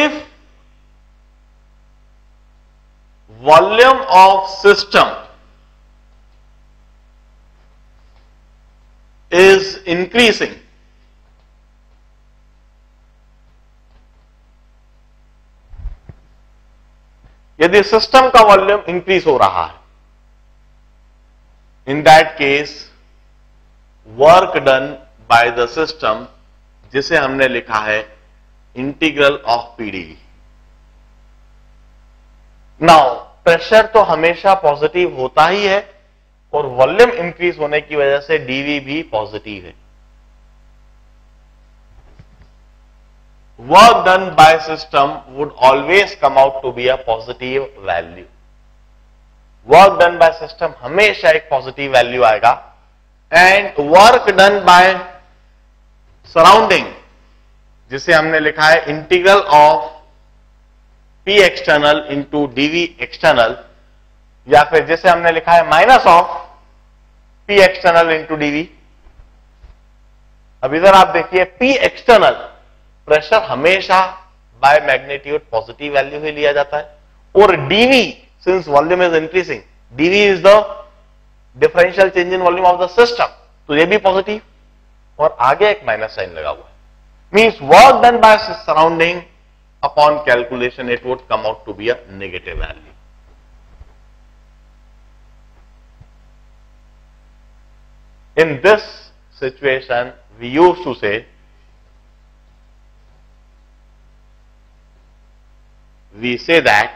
if volume of system is increasing, यदि system का volume increase हो रहा है, in that case work done by the system, जिसे हमने लिखा है integral of PD. Now pressure तो हमेशा पॉजिटिव होता ही है और वॉल्यूम इंक्रीज होने की वजह से डीवी भी पॉजिटिव है. Work done by system would always come out to be a positive value. Work done by system हमेशा एक positive value आएगा. And work done by surrounding, जिसे हमने लिखा है integral of P external into dV external, या फिर जिसे हमने लिखा है minus of P external into dV. अब इधर आप देखिए P external प्रेशर हमेशा बाय मैग्नीट्यूड पॉजिटिव वैल्यू ही लिया जाता है और DV since volume is increasing, DV is the differential change in volume of the system, तो ये भी पॉजिटिव और आगे एक माइनस साइन लगा हुआ है. Means work done by surrounding upon calculation it would come out to be a negative value. In this situation we used to say that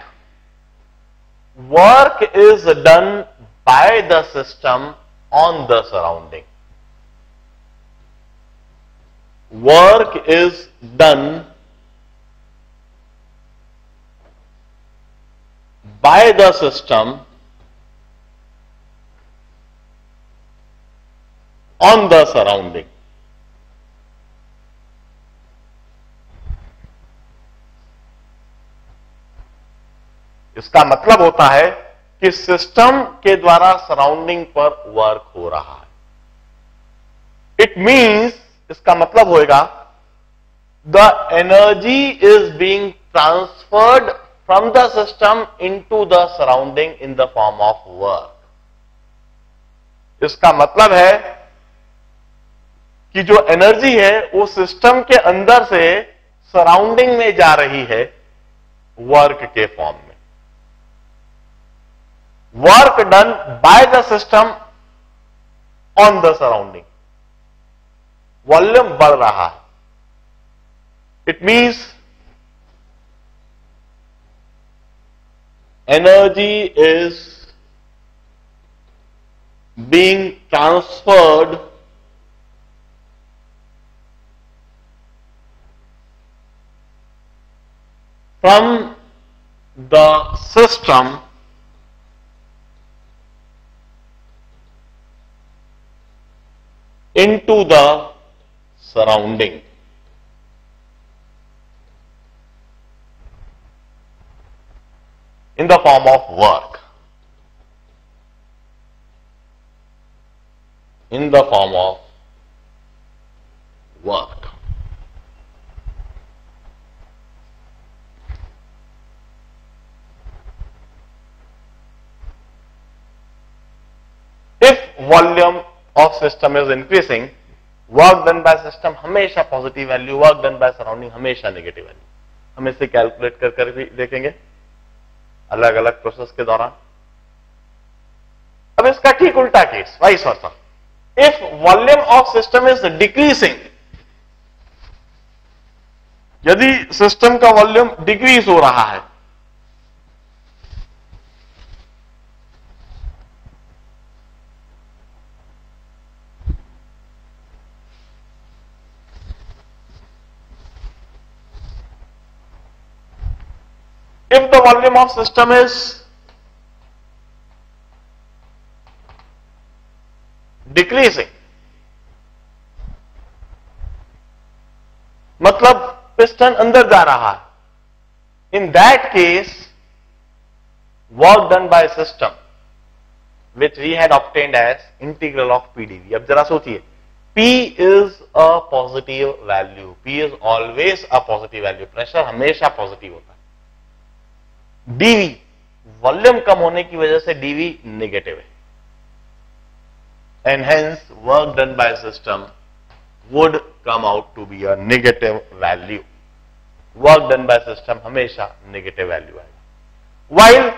work is done by the system on the surrounding. Work is done by the system on the surrounding. इसका मतलब होता है कि system के द्वारा surrounding पर work हो रहा है. इट मींस, इसका मतलब होएगा the energy is being transferred from the system into the surrounding in the form of work. इसका मतलब है कि जो एनर्जी है वो सिस्टम के अंदर से सराउंडिंग में जा रही है वर्क के फॉर्म में. Work done by the system on the surrounding. Volume बढ़ रहा है. It means energy is being transferred from the system into the surrounding. In the form of work. In the form of work. If volume of system is increasing, work done by system हमेशा positive value, work done by surrounding हमेशा negative value. हम इसे calculate कर कर भी देखेंगे अलग अलग प्रोसेस के दौरान. अब इसका ठीक उल्टा case, vice versa. If volume of system is decreasing, यदि सिस्टम का वॉल्यूम डिक्रीज हो रहा है, if the volume of system is decreasing, मतलब piston अंदर जा रहा है, in that case work done by system which we had obtained as integral of pdv. अब जरा सोचिए P is a positive value. P is always a positive value. Pressure हमेशा positive होता है. dV वॉल्यूम कम होने की वजह से dV नेगेटिव है and hence work done by system would come out to be a negative value. Work done by system हमेशा negative value आएगा. While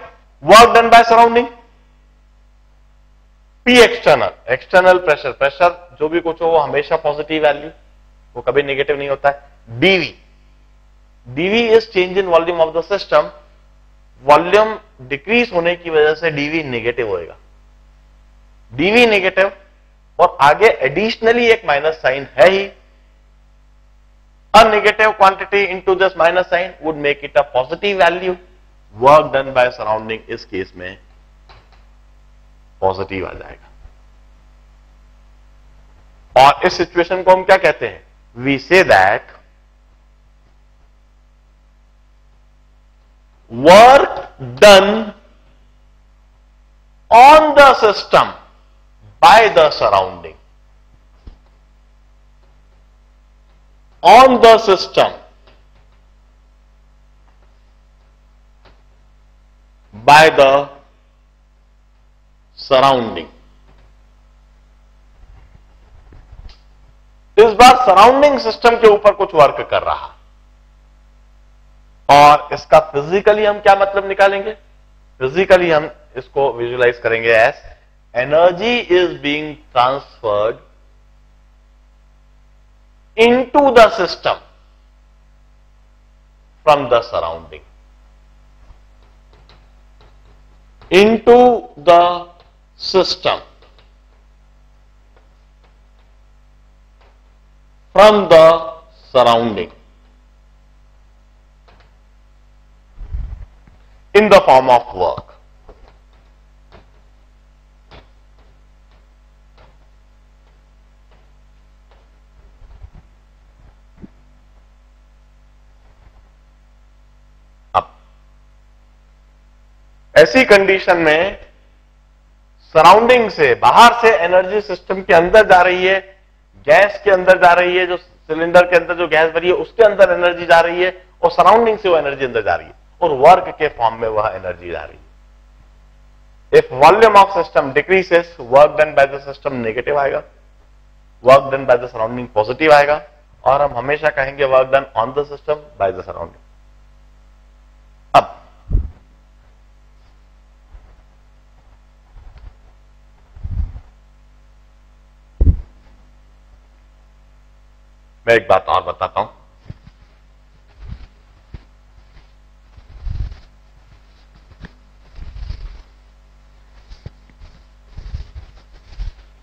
work done by surrounding P external, external pressure, pressure जो भी कुछ हो वो हमेशा positive value, वो कभी नेगेटिव नहीं होता है. dV, dV is change in volume of the system, volume decrease होने की वजह से dV नेगेटिव होएगा. dV नेगेटिव और आगे एडिशनली एक माइनस साइन है ही. A negative quantity into this minus sign would make it a positive value. Work done by surrounding इस केस में पॉजिटिव आ जाएगा. और इस सिचुएशन को हम क्या कहते हैं? We say that work done on the system by the surrounding. On the system by the surrounding. इस बार सराउंडिंग सिस्टम के ऊपर कुछ वर्क कर रहा और इसका फिजिकली हम क्या मतलब निकालेंगे? फिजिकली हम इसको विजुअलाइज करेंगे as energy is being transferred into the system from the surrounding. Into the system from the surrounding in the form of work. अब ऐसी कंडीशन में सराउंडिंग से बाहर से एनर्जी सिस्टम के अंदर जा रही है, गैस के अंदर जा रही है, जो सिलेंडर के अंदर जो गैस भरी है उसके अंदर एनर्जी जा रही है और सराउंडिंग से वो एनर्जी अंदर जा रही है और वर्क के फॉर्म में वह एनर्जी जा रही है. If volume of system decreases work done by the system negative आएगा, work done by the surrounding positive आएगा और हम हमेशा कहेंगे work done on the system by the surrounding. मैं एक बात और बताता हूं.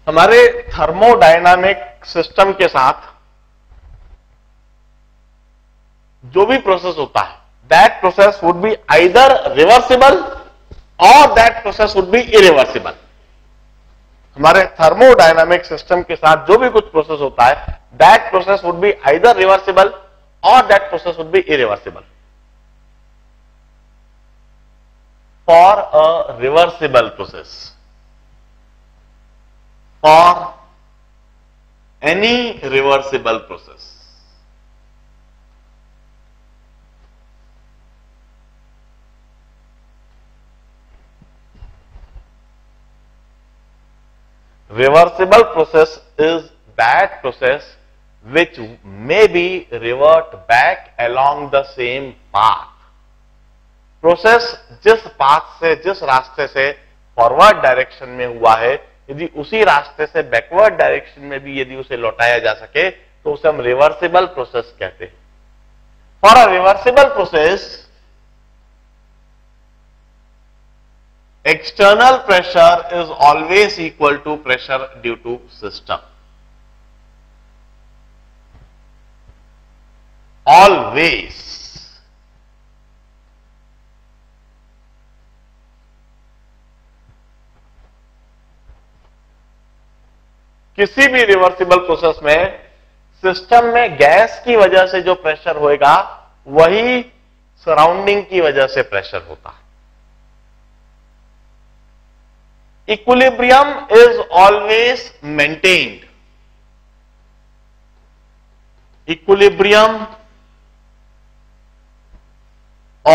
हमारे थर्मोडायनामिक सिस्टम के साथ जो भी प्रोसेस होता है that process would be either reversible और that process would be irreversible. हमारे थर्मोडायनामिक सिस्टम के साथ जो भी कुछ प्रोसेस होता है that process would be either reversible or that process would be irreversible. For a reversible process, for any reversible process, reversible process is that process which may be revert back along the same path. Process जिस path से, जिस रास्ते से forward direction में हुआ है, यदि उसी रास्ते से बैकवर्ड डायरेक्शन में भी यदि उसे लौटाया जा सके तो उसे हम रिवर्सिबल प्रोसेस कहते हैं. For a reversible process external pressure is always equal to pressure due to system. Always किसी भी रिवर्सिबल प्रोसेस में सिस्टम में गैस की वजह से जो प्रेशर होएगा वही सराउंडिंग की वजह से प्रेशर होता है. Equilibrium is always maintained. equilibrium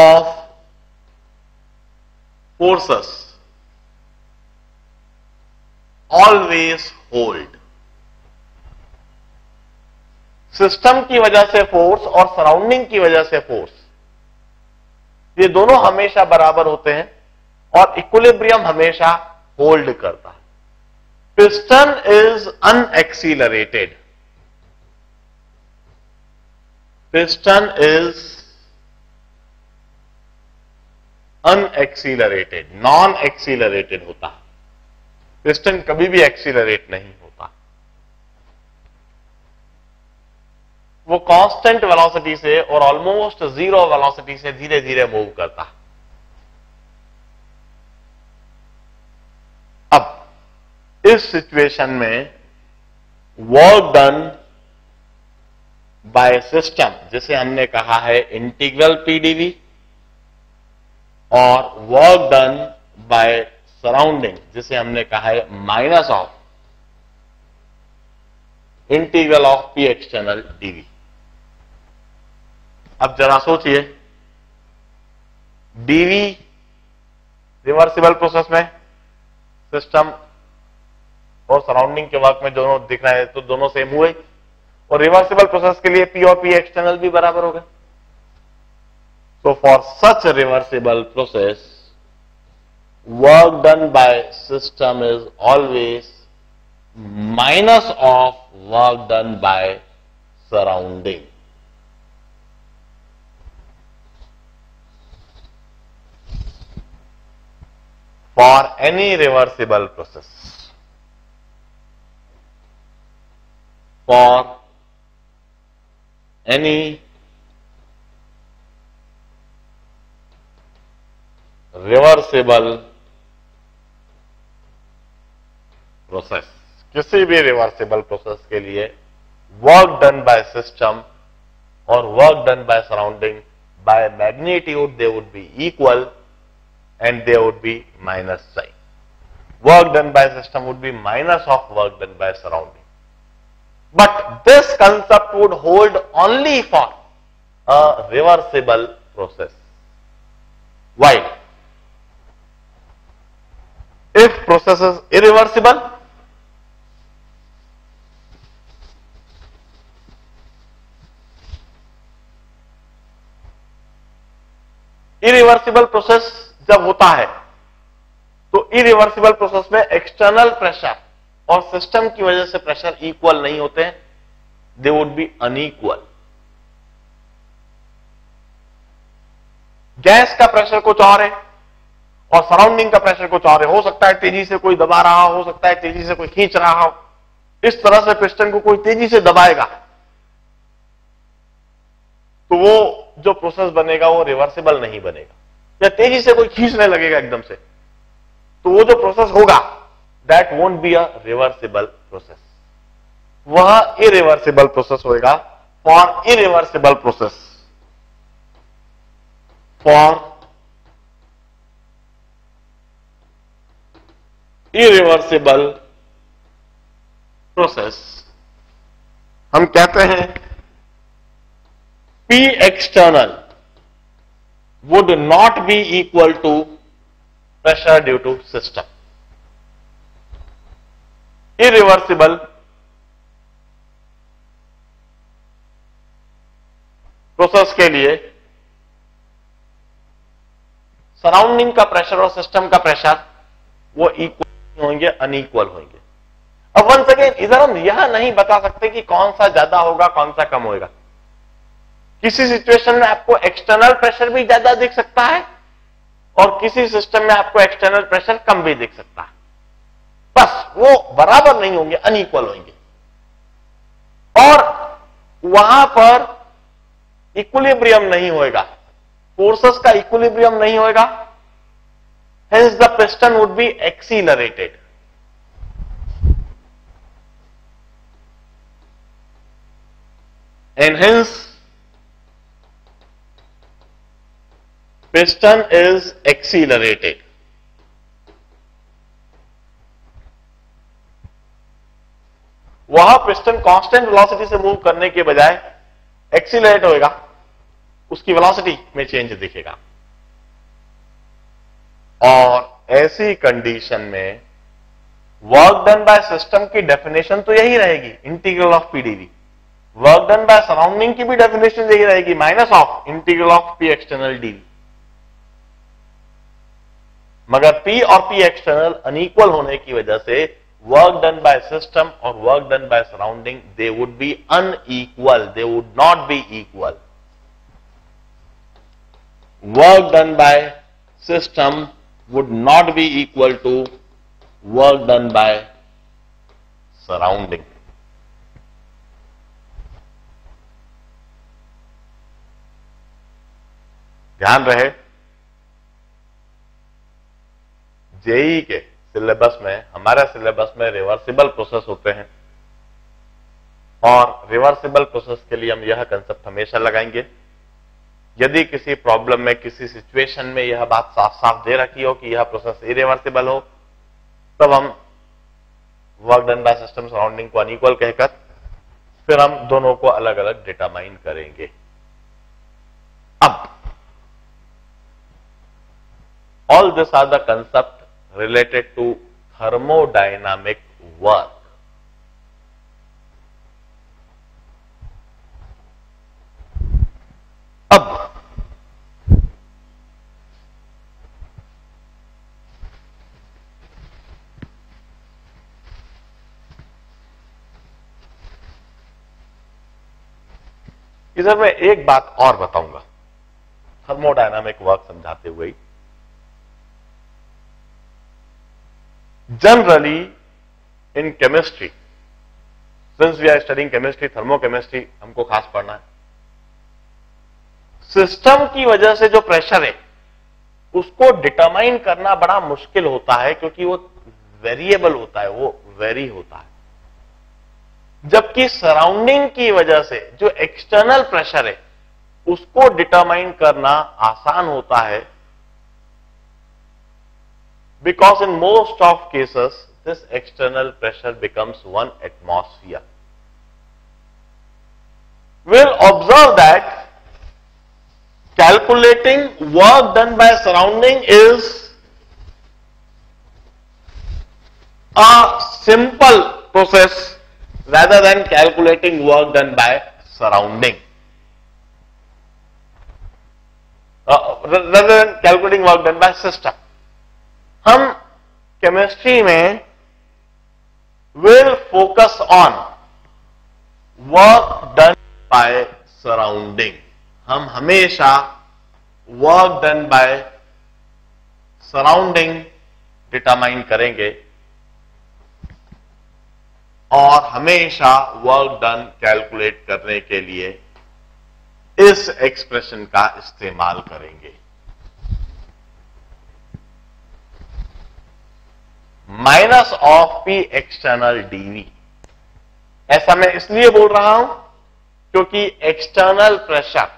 of forces always hold. System की वजह से फोर्स और सराउंडिंग की वजह से फोर्स, ये दोनों हमेशा बराबर होते हैं और इक्विलिब्रियम हमेशा होल्ड करता है. Piston is unaccelerated, piston is unaccelerated, non accelerated होता है. पिस्टन कभी भी एक्सीलरेट नहीं होता, वो कांस्टेंट वेलोसिटी से और ऑलमोस्ट जीरो वेलोसिटी से धीरे धीरे मूव करता है. अब इस सिचुएशन में वर्क डन बाय सिस्टम, जिसे हमने कहा है इंटीग्रल पीडीवी, और वर्क डन बाय सराउंडिंग, जिसे हमने कहा है minus of integral of P external DV. अब जरा सोचिए, डीवी रिवर्सिबल प्रोसेस में सिस्टम और सराउंडिंग के वर्क में दोनों दिख रहे हैं तो दोनों सेम हुए, और रिवर्सिबल प्रोसेस के लिए पी और पी एक्सटर्नल भी बराबर हो गए. So for such reversible process work done by system is always minus of work done by surrounding. For any reversible process, for any reversible process, किसी भी reversible process के लिए work done by system or work done by surrounding by magnitude they would be equal. And there would be minus sign. Work done by system would be minus of work done by surrounding. But this concept would hold only for a reversible process. Why? If process is irreversible, irreversible process जब होता है तो irreversible process में external pressure और system की वजह से pressure equal नहीं होते, they would be unequal. Gas का प्रेशर कुछ और है और सराउंडिंग का प्रेशर कुछ और है. हो सकता है तेजी से कोई दबा रहा हो सकता है तेजी से कोई खींच रहा हो. इस तरह से पिस्टन को कोई तेजी से दबाएगा तो वो जो प्रोसेस बनेगा वो रिवर्सिबल नहीं बनेगा, या तेजी से कोई खींचने लगेगा एकदम से तो वो जो प्रोसेस होगा that won't be a reversible process, वह इरिवर्सिबल प्रोसेस होगा. For irreversible process, for irreversible process हम कहते हैं P external would not be equal to pressure due to system. Irreversible process के लिए surrounding का pressure और system का pressure वो equal होंगे, unequal होंगे. अब once again इधर हम यह नहीं बता सकते कि कौन सा ज्यादा होगा कौन सा कम होगा. किसी सिचुएशन में आपको एक्सटर्नल प्रेशर भी ज्यादा दिख सकता है और किसी सिस्टम में आपको एक्सटर्नल प्रेशर कम भी दिख सकता है, बस वो बराबर नहीं होंगे, अनइक्वल होंगे. और वहां पर इक्विलिब्रियम नहीं होएगा, फोर्सेस का इक्विलिब्रियम नहीं होएगा. Hence the piston would be accelerated. And hence piston is accelerated. वहां पिस्टन कांस्टेंट वेलोसिटी से मूव करने के बजाय एक्सीलरेट होएगा उसकी वेलोसिटी में चेंज दिखेगा। और ऐसी कंडीशन में वर्क डन बाय सिस्टम की डेफिनेशन तो यही रहेगी, integral of PDV. Work done by surrounding की भी डेफिनेशन यही रहेगी, minus of integral of P external DV. मगर पी और पी एक्सटर्नल अनइक्वल होने की वजह से वर्क डन बाय सिस्टम और work done by surrounding they would be unequal, they would not be equal. Work done by system would not be equal to work done by surrounding. ध्यान रहे JEE के syllabus में, हमारे syllabus में reversible process होते हैं और reversible process के लिए हम यह कंसेप्ट हमेशा लगाएंगे। यदि किसी प्रॉब्लम में, किसी सिचुएशन में यह बात साफ साफ दे रखी हो कि यह प्रोसेस इरिवर्सिबल हो, तब हम work done by system surrounding को अनइक्वल कहकर फिर हम दोनों को अलग अलग डिटरमाइन करेंगे। अब all this are the concept related to thermodynamic work. अब इधर मैं एक बात और बताऊंगा थर्मोडायनामिक वर्क समझाते हुए। Generally in chemistry, since we are studying chemistry, thermochemistry हमको खास पढ़ना है। सिस्टम की वजह से जो प्रेशर है उसको डिटरमाइन करना बड़ा मुश्किल होता है, क्योंकि वो वेरिएबल होता है, वो वेरी होता है। जबकि सराउंडिंग की वजह से जो एक्सटर्नल प्रेशर है उसको डिटरमाइन करना आसान होता है, because in most of cases this external pressure becomes 1 atmosphere. Will observe that calculating work done by surrounding is a simple process rather than calculating work done by surrounding. Rather than calculating work done by system. हम chemistry में will focus on work done by surrounding. हम हमेशा work done by surrounding determine करेंगे और हमेशा work done calculate करने के लिए इस एक्सप्रेशन का इस्तेमाल करेंगे। Minus of P external DV. ऐसा मैं इसलिए बोल रहा हूं क्योंकि एक्सटर्नल प्रेशर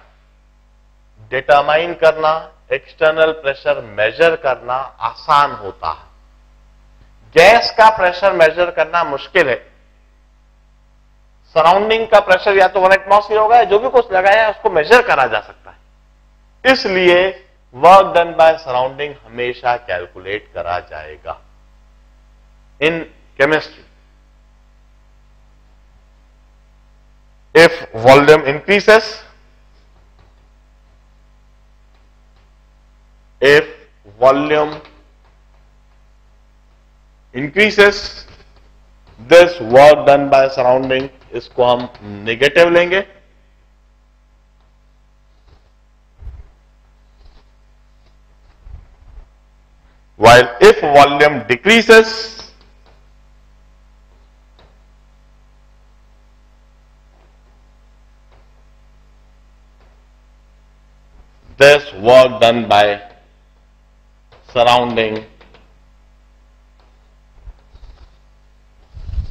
डिटरमाइन करना, एक्सटर्नल प्रेशर मेजर करना आसान होता है। गैस का प्रेशर मेजर करना मुश्किल है। सराउंडिंग का प्रेशर या तो 1 एटमॉस्फेयर होगा, जो भी कुछ लगाया है उसको मेजर करा जा सकता है। इसलिए वर्क डन बाय सराउंडिंग हमेशा कैलकुलेट करा जाएगा in chemistry. If volume increases, if volume increases, this work done by surrounding, इसको हम नेगेटिव लेंगे। While if volume decreases, this work done by surrounding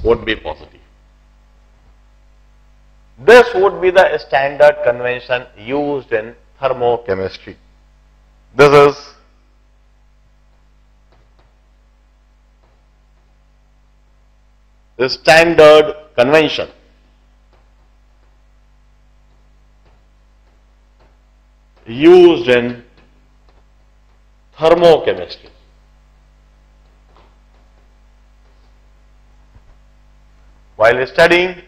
would be positive. This would be the standard convention used in thermochemistry. This is the standard convention used in thermochemistry. While studying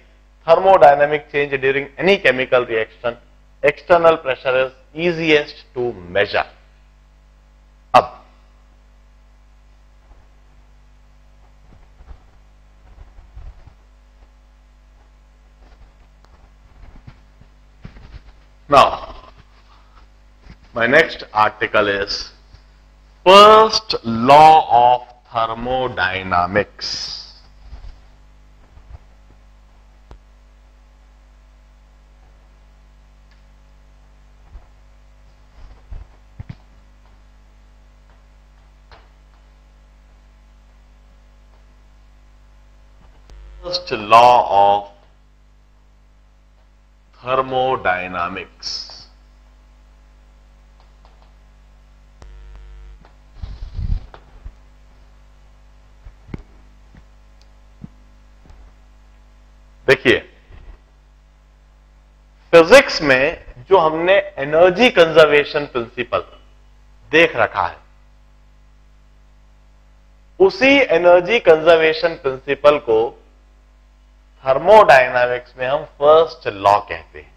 thermodynamic change during any chemical reaction, external pressure is easiest to measure. अब now my next article is First Law of Thermodynamics. First law of thermodynamics. देखिए, physics में जो हमने energy conservation principal देख रखा है, उसी energy conservation principle को थर्मोडायनामिक्स में हम फर्स्ट लॉ कहते हैं.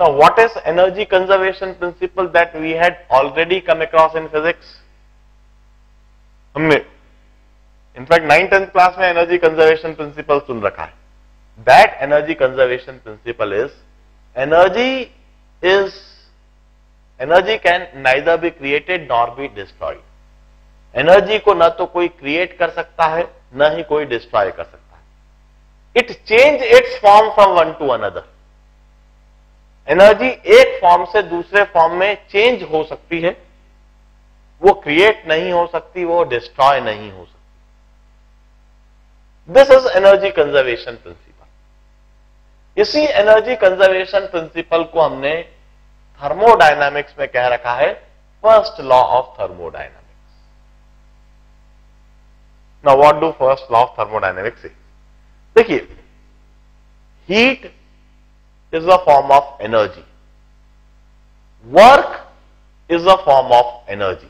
Now, what is energy conservation principle that we had already come across in physics? हमने इनफैक्ट 9th-10th क्लास में एनर्जी कंजर्वेशन प्रिंसिपल सुन रखा है. That energy conservation principle is energy can neither be created nor be destroyed. Energy को ना तो कोई create कर सकता है, ना ही कोई डिस्ट्रॉय कर सकता है. It change its form from one to another. Energy एक फॉर्म से दूसरे फॉर्म में चेंज हो सकती है, वो क्रिएट नहीं हो सकती, वो डिस्ट्रॉय नहीं हो सकती. This is energy conservation principle. इसी एनर्जी कंजर्वेशन प्रिंसिपल को हमने थर्मोडायनामिक्स में कह रखा है first law of thermodynamics. Now, what do first law of thermodynamics say? देखिए, heat is a form of energy. Work is a form of energy.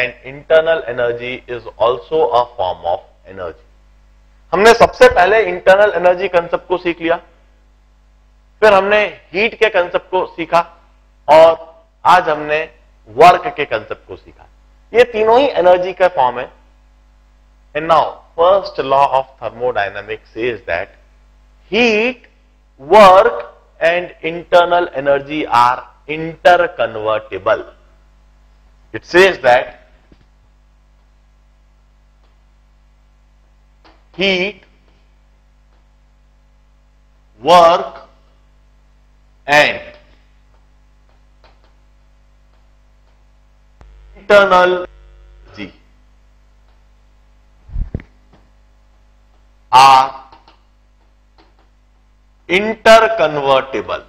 And internal energy is also a form of energy. हमने सबसे पहले internal energy concept को सीख लिया, फिर हमने heat के concept को सीखा, और आज हमने work के concept को सीखा. ये तीनों ही energy का form है. And now, first law of thermodynamics says that heat, work, and internal energy are interconvertible. It says that heat, work, and internal energy are interconvertible.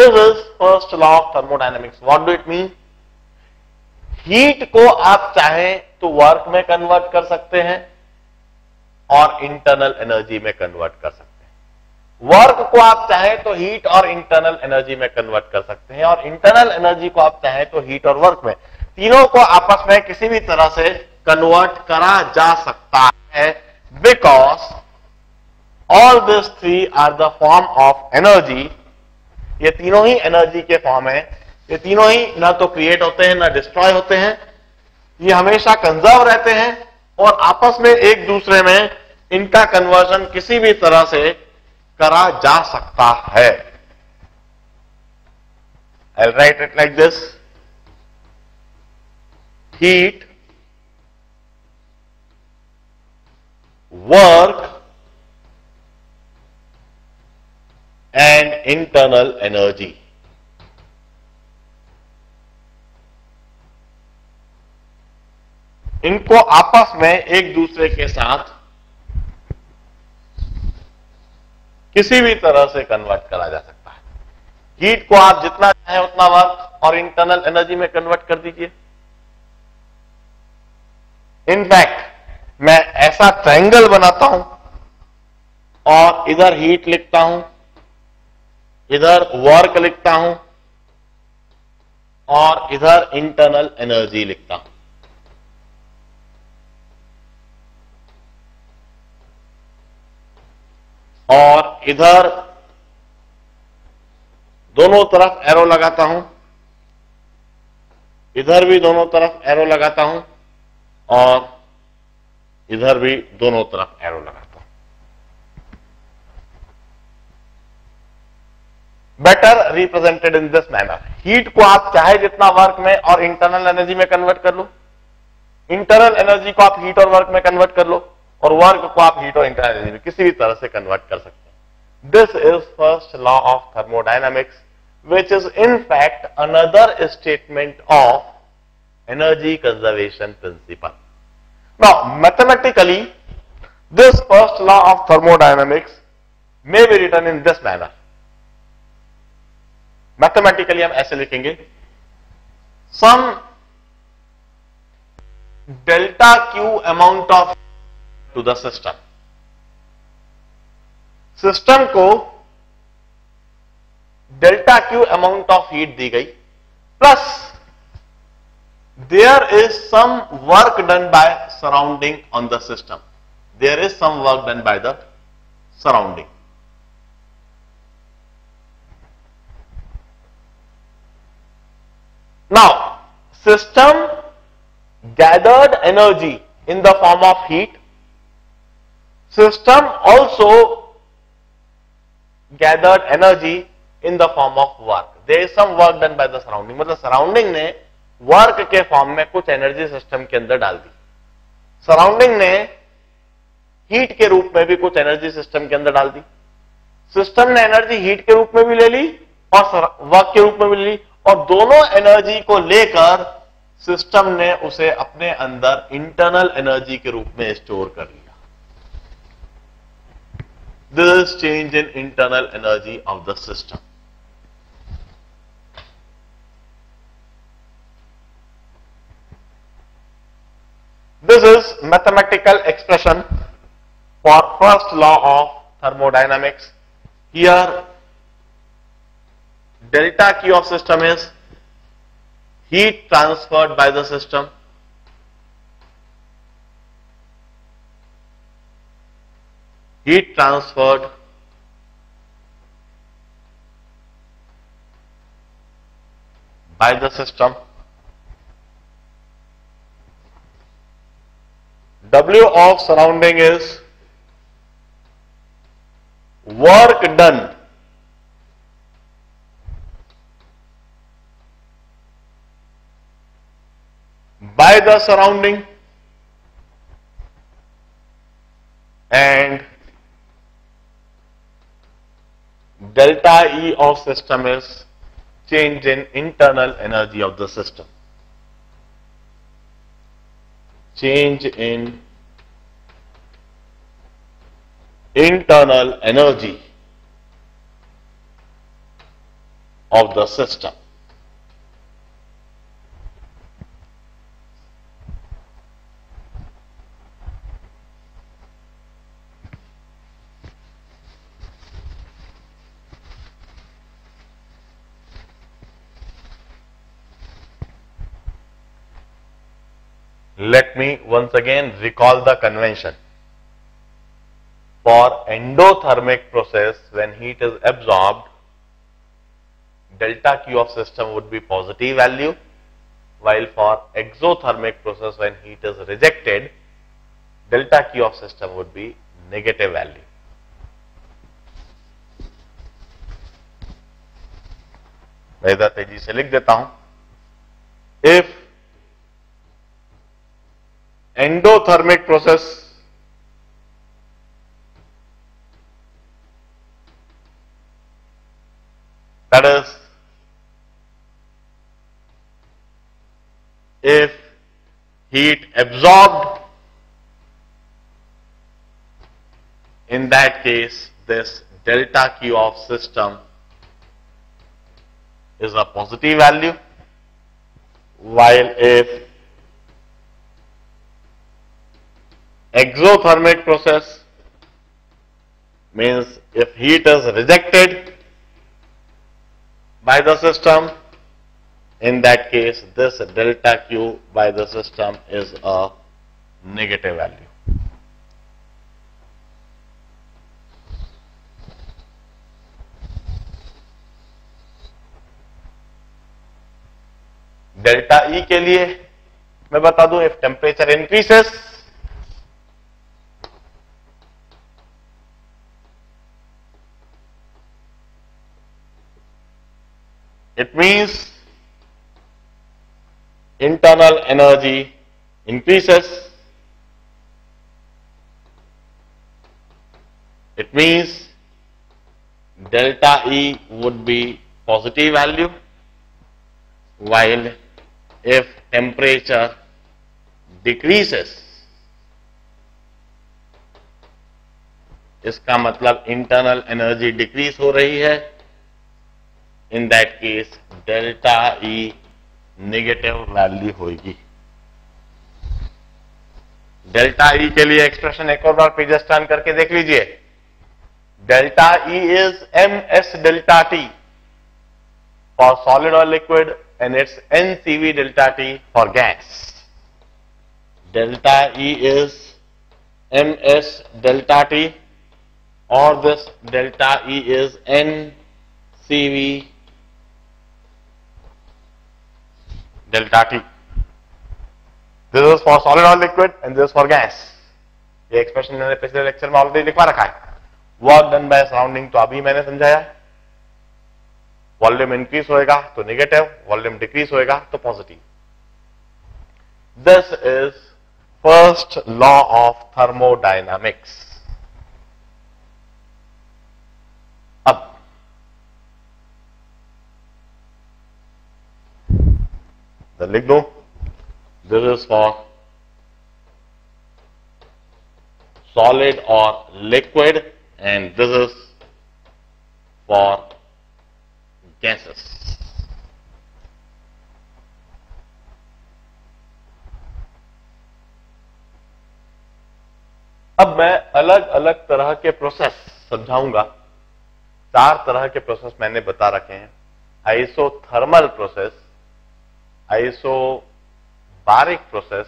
This is first law of thermodynamics. What do it mean? Heat को आप चाहे तो work में convert कर सकते हैं और internal energy में कन्वर्ट कर सकते हैं. वर्क को आप चाहे तो हीट और इंटरनल एनर्जी में कन्वर्ट कर सकते हैं, और इंटरनल एनर्जी को आप चाहे तो हीट और वर्क में, तीनों को आपस में किसी भी तरह से कन्वर्ट करा जा सकता है, because all this three are the form of energy. ये तीनों ही एनर्जी के फॉर्म है, ये तीनों ही ना तो क्रिएट होते हैं ना डिस्ट्रॉय होते हैं, ये हमेशा कंजर्व रहते हैं, और आपस में एक दूसरे में इनका कन्वर्जन किसी भी तरह से करा जा सकता है. I'll write it like this. Heat, work, and internal energy इनको आपस में एक दूसरे के साथ किसी भी तरह से कन्वर्ट करा जा सकता है. हीट को आप जितना चाहें उतना वर्क और इंटरनल एनर्जी में कन्वर्ट कर दीजिए. इनफैक्ट मैं ऐसा ट्रायंगल बनाता हूं और इधर हीट लिखता हूं, इधर वर्क लिखता हूं और इधर इंटरनल एनर्जी लिखता हूं। और इधर दोनों तरफ एरो लगाता हूं, इधर भी दोनों तरफ एरो लगाता हूं और इधर भी दोनों तरफ एरो लगाता हूं। Better represented in this manner. Heat को आप चाहे जितना वर्क में और इंटरनल एनर्जी में कन्वर्ट कर लो, इंटरनल एनर्जी को आप हीट और वर्क में कन्वर्ट कर लो और वर्क को आप हीट और इंटरनल एनर्जी में किसी भी तरह से कन्वर्ट कर सकते हैं। This is first law of thermodynamics which is in fact another statement of energy conservation principle. Now mathematically this first law of thermodynamics may be written in this manner. Mathematically हम ऐसे लिखेंगे, some delta Q amount of to the system, system को delta Q amount of heat दी गई, plus there is some work done by surrounding on the system, there is some work done by the surrounding. Now system gathered energy in the form of heat, system also gathered energy in the form of work, there is some work done by the surrounding. मतलब surrounding ने work के form में कुछ energy system के अंदर डाल दी, surrounding ने heat के रूप में भी कुछ एनर्जी सिस्टम के अंदर डाल दी, सिस्टम ने एनर्जी हीट के रूप में भी ले ली और वर्क के रूप में भी ले ली, और दोनों एनर्जी को लेकर सिस्टम ने उसे अपने अंदर इंटरनल एनर्जी के रूप में स्टोर कर लिया। This change in internal energy of the system. This is mathematical expression for first law of thermodynamics. Here delta Q of system is heat transferred by the system W of surrounding is work done by the surrounding, and delta E of system is change in internal energy of the system. Change in internal energy of the system. Let me once again recall the convention. For endothermic process, when heat is absorbed, delta Q of system would be positive value, while for exothermic process, when heat is rejected, delta Q of system would be negative value. मैं इधर तेजी से लिख देता हूं. If endothermic process that is if heat absorbed, in that case this delta Q of system is a positive value, while if exothermic process means if heat is rejected by the system, in that case this delta Q by the system is a negative value. Delta E के लिए मैं बता दूं, if temperature increases it means internal energy increases, it means delta E would be positive value, while if temperature decreases, इसका मतलब internal energy decrease हो रही है, in that case delta E negative value होगी। डेल्टा E के लिए expression एक और बार पेजेस टर्न करके देख लीजिए। Delta E is ms delta T for solid और liquid and it's NCV delta T for gas. Delta E is MS delta T, or this delta E is NCV delta T. This is for solid or liquid and this is for gas. ये expression मैंने पिछले lecture में already लिखवा रखा है। Work done by surrounding तो अभी मैंने समझाया। वॉल्यूम इंक्रीज होएगा तो नेगेटिव, वॉल्यूम डिक्रीज होएगा तो positive. This is first law of thermodynamics. अब लिख दो, दिस इज फॉर सॉलिड और liquid and this is for gases. अब मैं अलग अलग तरह के प्रोसेस समझाऊंगा। चार तरह के प्रोसेस मैंने बता रखे हैं। Isothermal process, isobaric process,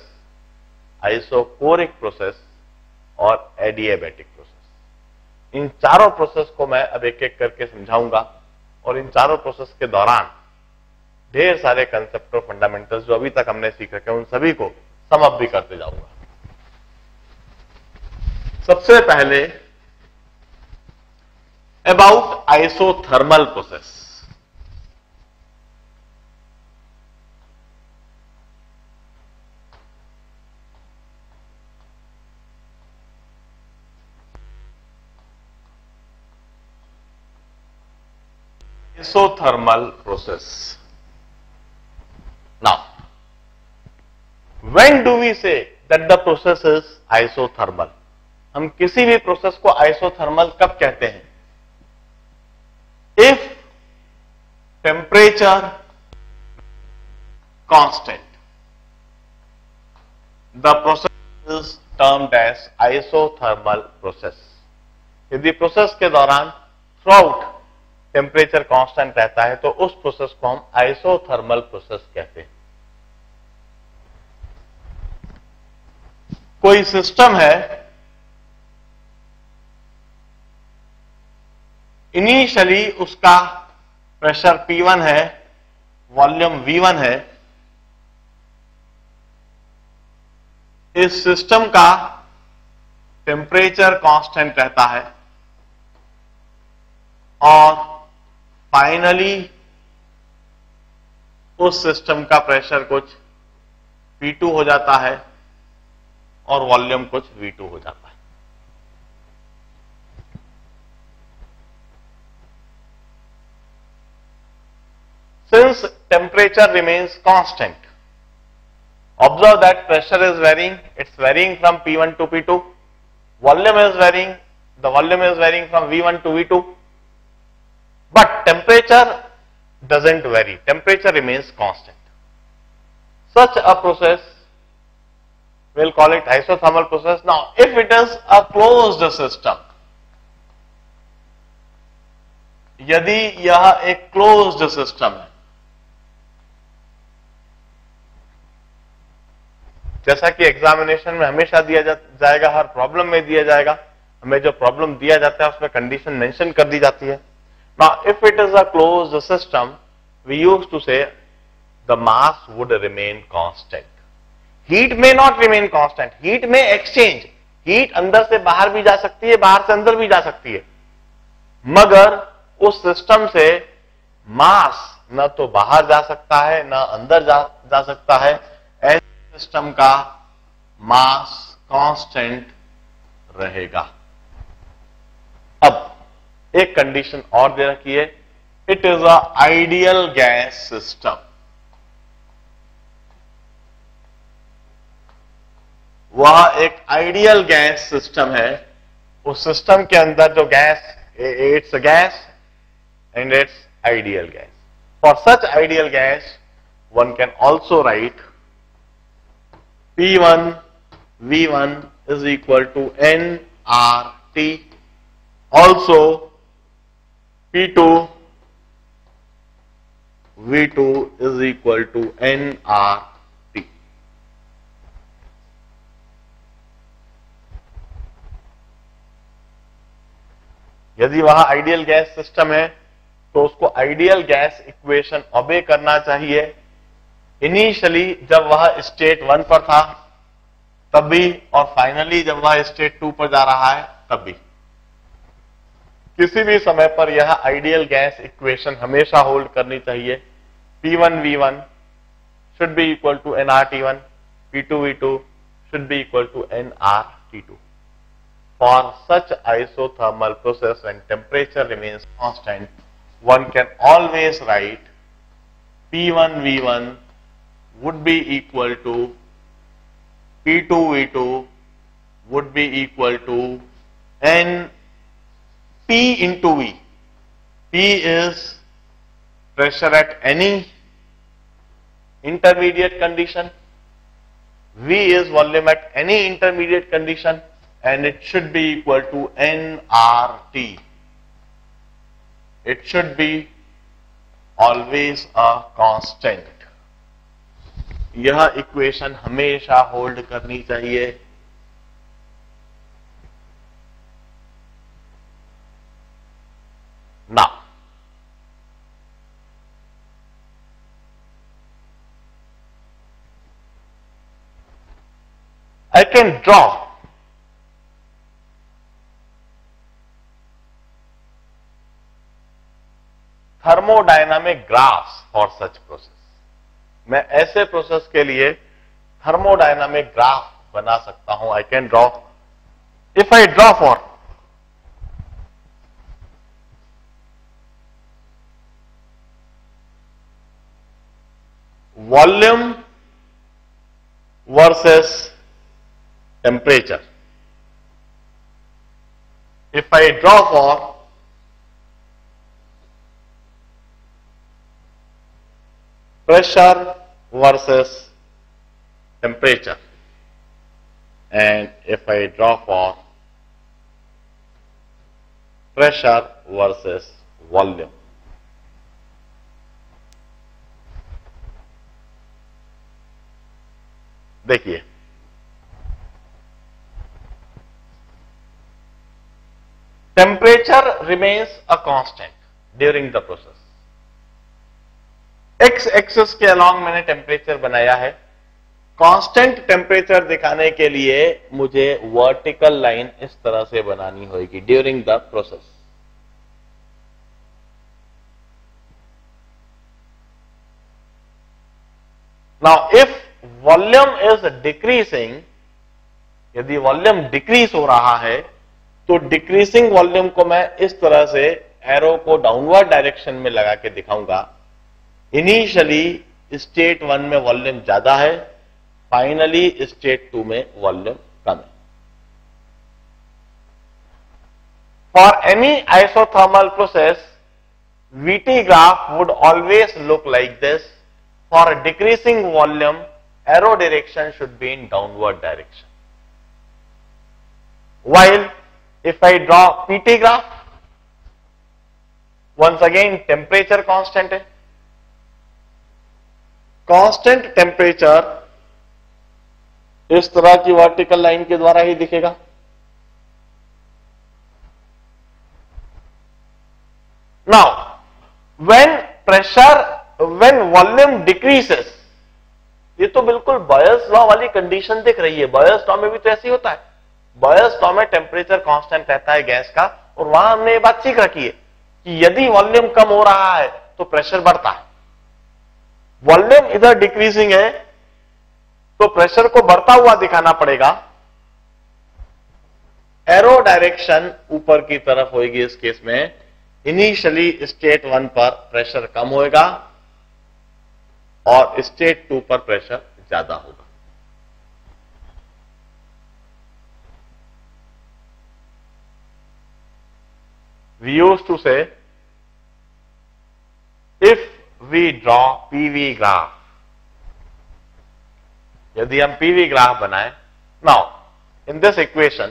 isochoric process और एडियाबैटिक प्रोसेस। इन चारों प्रोसेस को मैं अब एक एक करके समझाऊंगा और इन चारों प्रोसेस के दौरान ढेर सारे कंसेप्ट और फंडामेंटल्स जो अभी तक हमने सीख रखे उन सभी को सम अप भी करते जाऊंगा। सबसे पहले about isothermal process. Isothermal process. Now, when do we say that the process is isothermal? हम किसी भी प्रोसेस को आइसोथर्मल कब कहते हैं? If temperature constant, the process is termed as isothermal process. यदि प्रोसेस के दौरान throughout टेम्परेचर कांस्टेंट रहता है तो उस प्रोसेस को हम आइसोथर्मल प्रोसेस कहते हैं। कोई सिस्टम है, इनिशियली उसका प्रेशर P1 है, वॉल्यूम V1 है। इस सिस्टम का टेम्परेचर कांस्टेंट रहता है और फाइनली उस सिस्टम का प्रेशर कुछ P2 हो जाता है और वॉल्यूम कुछ V2 हो जाता है। Since temperature remains constant, observe that pressure is varying, it's varying from P1 to P2, volume is varying, the volume is varying from V1 to V2, but temperature doesn't vary, temperature remains constant. Such a process we'll call it isothermal process. Now if it is a closed system, यदि यह एक closed system है, जैसा कि examination में हमेशा दिया जाएगा, हर प्रॉब्लम में दिया जाएगा, हमें जो प्रॉब्लम दिया जाता है उसमें कंडीशन मेंशन कर दी जाती है। Now if it is a closed system we use to say the mass would remain constant, heat may not remain constant, heat may exchange, heat अंदर से बाहर भी जा सकती है, बाहर से अंदर भी जा सकती है, मगर उस सिस्टम से मास न तो बाहर जा सकता है न अंदर जा सकता है। ऐसे सिस्टम का मास कांस्टेंट रहेगा। अब एक कंडीशन और दे रखी है, it is a ideal gas system. वह एक आइडियल गैस सिस्टम है, उस सिस्टम के अंदर जो gas, it's a gas and it's ideal gas. For such ideal gas one can also write P1 V1 is equal to nRT, also P2 V2 is equal to nRT. यदि वहां ideal gas system है तो उसको ideal gas equation obey करना चाहिए। Initially जब वह state 1 पर था तब भी, और फाइनली जब वह स्टेट 2 पर जा रहा है तब भी। किसी भी समय पर यह आइडियल गैस इक्वेशन हमेशा होल्ड करनी चाहिए। P1V1 should be equal to nRT1, P2V2 should be equal to nRT2 for such isothermal process when temperature remains constant one can always write P1V1 would be equal to P2V2 would be equal to N P into V. P is pressure at any intermediate condition, V is volume at any intermediate condition, and it should be equal to nRT. It should be always a constant. यह equation हमेशा hold करनी चाहिए। ना I can draw thermodynamic graphs for such process. मैं ऐसे process के लिए thermodynamic graph बना सकता हूं। I can draw, if I draw for volume versus temperature, if I draw for pressure versus temperature, and if I draw for pressure versus volume, देखिए temperature remains a constant during the process. X axis के along मैंने temperature बनाया है। Constant temperature दिखाने के लिए मुझे vertical line इस तरह से बनानी होगी during the process. Now if volume is decreasing, यदि वॉल्यूम डिक्रीज हो रहा है तो डिक्रीजिंग वॉल्यूम को मैं इस तरह से एरो को डाउनवर्ड डायरेक्शन में लगा के दिखाऊंगा। इनिशियली स्टेट 1 में वॉल्यूम ज्यादा है, फाइनली स्टेट 2 में वॉल्यूम कम है। For any isothermal process VT graph would always look like this. For decreasing volume arrow direction should be in downward direction, while if I draw PT graph once again temperature constant है, constant temperature इस तरह की vertical line के द्वारा ही दिखेगा। Now when pressure when volume decreases, ये तो बिल्कुल बॉयल्स लॉ वाली कंडीशन दिख रही है। बॉयल्स लॉ में भी तो ऐसे ही होता है, बॉयल्स लॉ में टेम्परेचर कांस्टेंट रहता है गैस का, और वहां हमने ये बात सीख रखी है कि यदि वॉल्यूम कम हो रहा है तो प्रेशर बढ़ता है। वॉल्यूम इधर डिक्रीजिंग है तो प्रेशर को बढ़ता हुआ दिखाना पड़ेगा, एरो डायरेक्शन ऊपर की तरफ होगी। इस केस में इनिशियली स्टेट 1 पर प्रेशर कम होगा और स्टेट 2 पर प्रेशर ज्यादा होगा। We used to say, if we draw PV graph, यदि हम PV ग्राफ बनाए, now in this equation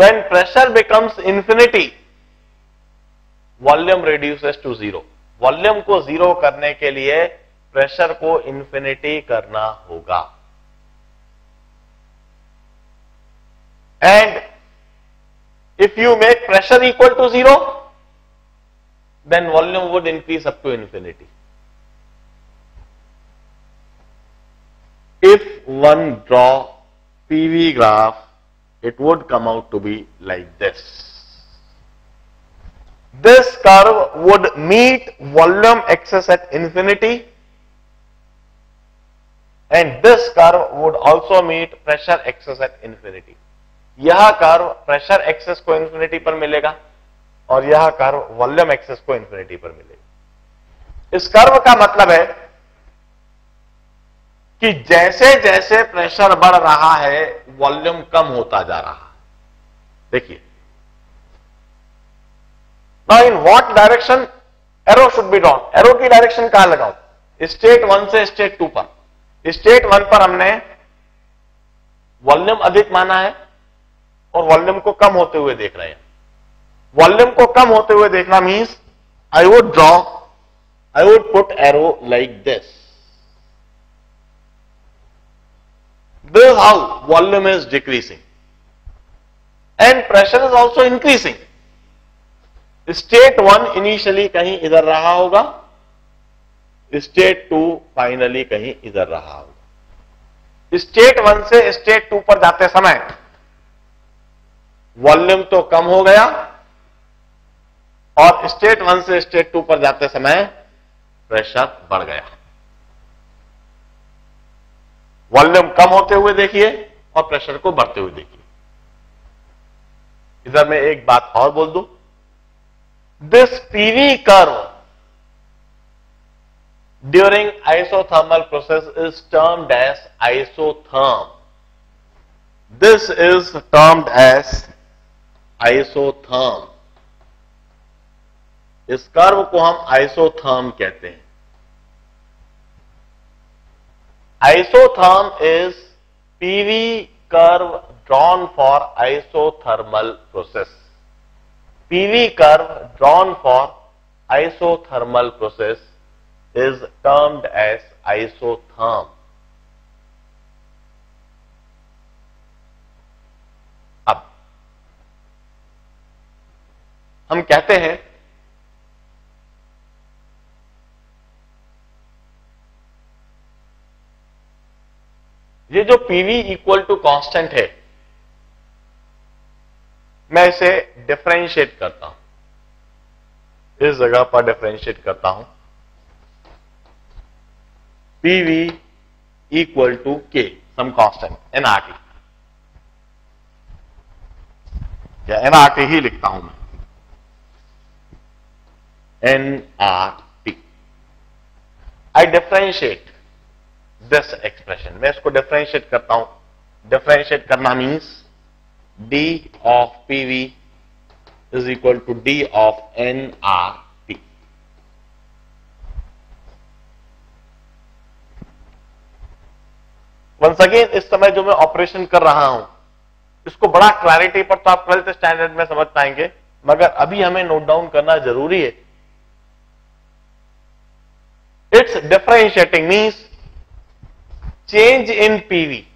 when pressure becomes infinity, volume reduces to zero. Volume को जीरो करने के लिए प्रेशर को इंफिनिटी करना होगा। And if you make pressure equal to zero, then volume would increase up to infinity. If one draw PV graph, it would come out to be like this. This curve would meet volume excess at infinity, and this curve would also meet pressure excess at infinity. यह curve pressure axis को infinity पर मिलेगा और यह curve volume axis को infinity पर मिलेगा। इस कर्व का मतलब है कि जैसे जैसे प्रेशर बढ़ रहा है वॉल्यूम कम होता जा रहा है। देखिए, now in what direction arrow should be drawn, arrow की डायरेक्शन कहां लगाऊं? स्टेट 1 से स्टेट 2 पर। स्टेट 1 पर हमने वॉल्यूम अधिक माना है और वॉल्यूम को कम होते हुए देख रहे हैं। वॉल्यूम को कम होते हुए देखना means I would put arrow like this. This how volume is decreasing and pressure is also increasing. State 1 initially कहीं इधर रहा होगा, स्टेट 2 फाइनली कहीं इधर रहा होगा। स्टेट 1 से स्टेट 2 पर जाते समय वॉल्यूम तो कम हो गया और स्टेट 1 से स्टेट 2 पर जाते समय प्रेशर बढ़ गया। वॉल्यूम कम होते हुए देखिए और प्रेशर को बढ़ते हुए देखिए। इधर मैं एक बात और बोल दूं, this PV curve during isothermal process is termed as isotherm. This is termed as isotherm. इस कर्व को हम आइसोथर्म कहते हैं। Isotherm is PV curve drawn for isothermal process. PV curve drawn for isothermal process is termed as isotherm. हम कहते हैं ये जो PV इक्वल टू कांस्टेंट है, मैं इसे डिफरेंशिएट करता हूं, इस जगह पर डिफरेंशिएट करता हूं। PV equal to K, some constant NRT ही लिखता हूं मैं, NRT। I differentiate this expression, मैं इसको डिफरेंशिएट करता हूं। डिफरेंशिएट करना means D of PV is equal to D of NRT। once again इस समय जो मैं ऑपरेशन कर रहा हूं इसको बड़ा क्लैरिटी पर तो आप 12th स्टैंडर्ड में समझ पाएंगे, मगर अभी हमें नोट डाउन करना जरूरी है। It's differentiating means change in PV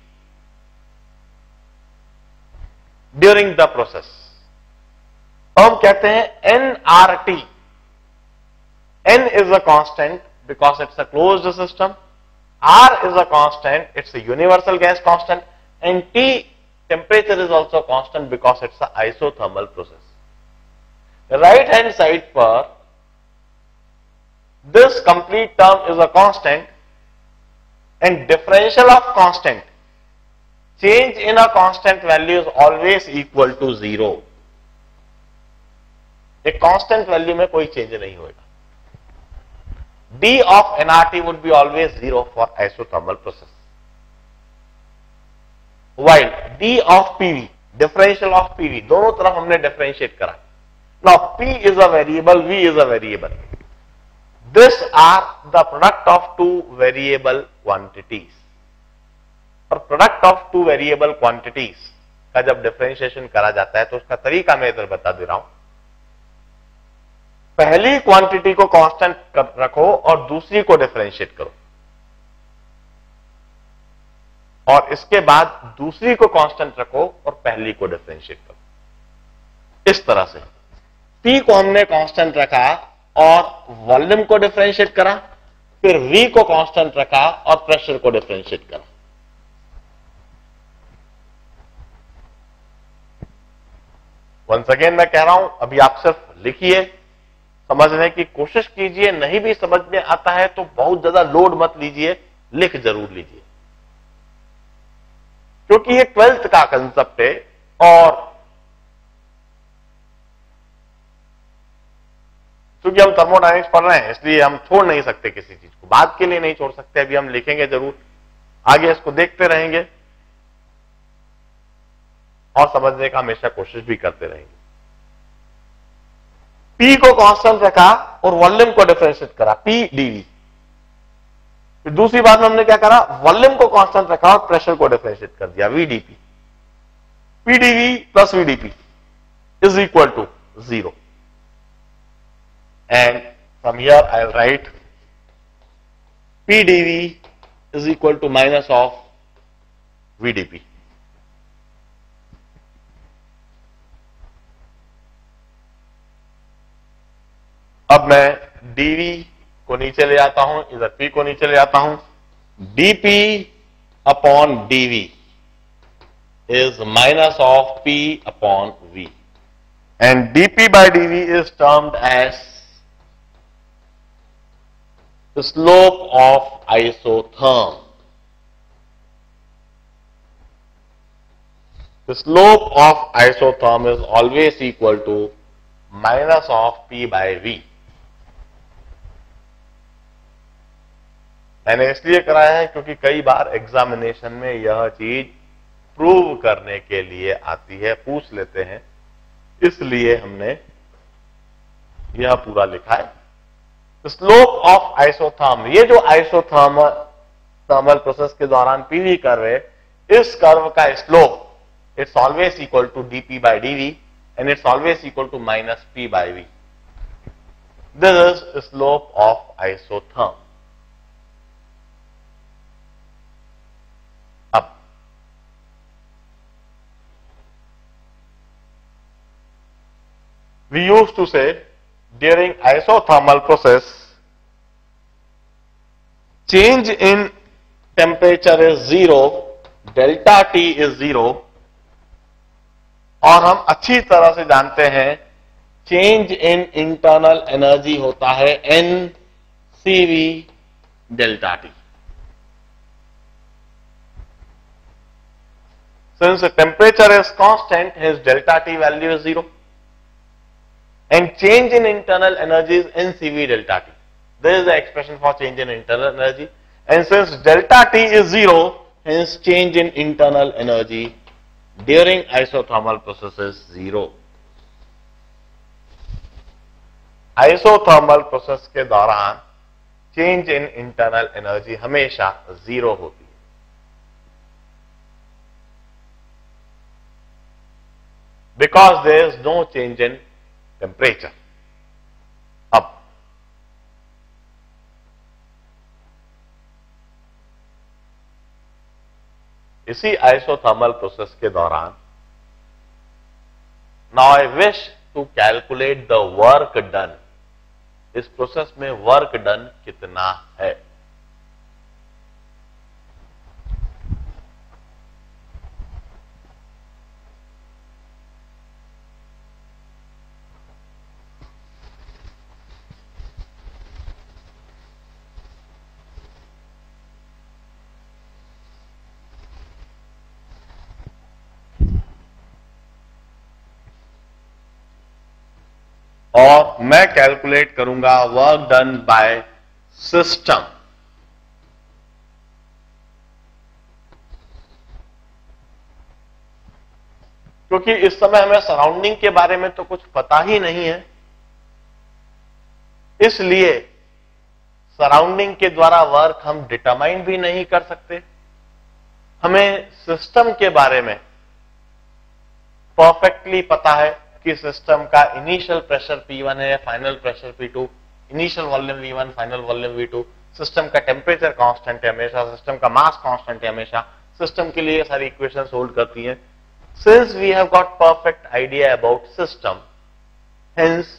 during the process, हम कहते हैं NRT. N is a constant because it's a closed system, R is a constant, it's a universal gas constant, and T temperature is also constant because it's an isothermal process. The right hand side पर this complete term is a constant and differential of constant, change in a constant value is always equal to 0. एक constant value में कोई change नहीं होगा. D of nRT would be always 0 for isothermal process. While D of PV, differential of PV, दोनों तरफ हमने differentiate करा. Now P is a variable, V is a variable. These are the product of two variable quantities. और product of two variable quantities का जब differentiation करा जाता है तो उसका तरीका मैं इधर बता दे रहा हूँ. पहली quantity को constant रखो और दूसरी को differentiate करो, और इसके बाद दूसरी को कांस्टेंट रखो और पहली को डिफरेंशिएट करो। इस तरह से P को हमने कांस्टेंट रखा और वॉल्यूम को डिफरेंशिएट करा, फिर V को कांस्टेंट रखा और प्रेशर को डिफरेंशिएट करा। वंस अगेन मैं कह रहा हूं, अभी आप सिर्फ लिखिए, समझने की कोशिश कीजिए, नहीं भी समझ में आता है तो बहुत ज्यादा लोड मत लीजिए, लिख जरूर लीजिए, क्योंकि ये 12th का कंसेप्ट है और क्योंकि हम थर्मोडायनेमिक्स पढ़ रहे हैं इसलिए हम छोड़ नहीं सकते किसी चीज को, बाद के लिए नहीं छोड़ सकते, अभी हम लिखेंगे जरूर, आगे इसको देखते रहेंगे और समझने का हमेशा कोशिश भी करते रहेंगे। P को कांस्टेंट रखा और वॉल्यूम को डिफरेंशिएट करा, P dV। दूसरी बात में हमने क्या करा, वॉल्यूम को कांस्टेंट रखा और प्रेशर को डिफरेंशिएट कर दिया, VdP। PdV plus VdP is equal to 0. And from here I'll write PdV is equal to minus of VdP. अब मैं dV को नीचे ले आता हूं, इधर P को नीचे ले आता हूं, dP upon dV is minus of P upon V and dP by dV is termed as slope of isotherm. The slope of isotherm is always equal to minus of P by V। मैंने इसलिए कराया है क्योंकि कई बार examination में यह चीज prove करने के लिए आती है, पूछ लेते हैं, इसलिए हमने यह पूरा लिखा है। स्लोप ऑफ आइसोथर्म, ये जो आइसोथर्मल प्रोसेस के दौरान पीवी कर्व है, इस कर्व का slope It's always equal to dP by dV, and it's always equal to minus P by V. This is the slope of isotherm. Up. We used to say during isothermal process, change in temperature is 0, delta T is 0, और हम अच्छी तरह से जानते हैं change in internal energy होता है N CV delta T. Since the temperature is constant, his delta T value is 0. And change in internal energy is NCV delta T. This is the expression for change in internal energy. And since delta T is 0, hence change in internal energy during isothermal process is 0. Isothermal process के दौरान change in internal energy हमेशा 0 होती है। because there is no change in temperature. Up. इसी isothermal process के दौरान now I wish to calculate the work done. इस process में वर्क डन कितना है? और मैं कैलकुलेट करूंगा वर्क डन बाय सिस्टम. क्योंकि इस समय हमें सराउंडिंग के बारे में तो कुछ पता ही नहीं है, इसलिए सराउंडिंग के द्वारा वर्क हम डिटरमाइन भी नहीं कर सकते. हमें सिस्टम के बारे में परफेक्टली पता है कि सिस्टम का इनिशियल प्रेशर P1 है, final pressure P2, initial volume V1, final volume V2, system का टेम्परेचर कांस्टेंट है हमेशा, सिस्टम का मास कांस्टेंट है हमेशा. सिस्टम के लिए सारी इक्वेशंस होल्ड करती हैं. Since we have got perfect idea about system, hence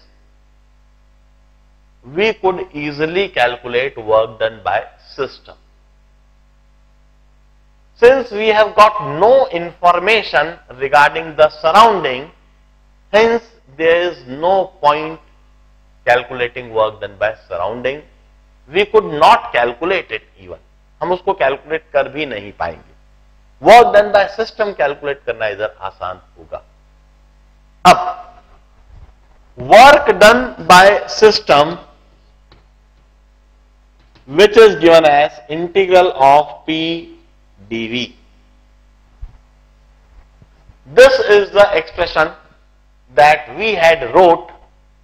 we could easily calculate work done by system. Since we have got no information regarding the surrounding, hence there is no point calculating work done by surrounding. We could not calculate it even. हम उसको calculate कर भी नहीं पाएंगे. Work done by system calculate करना इधर आसान होगा. अब work done by system which is given as integral of P dV. This is the expression that we had wrote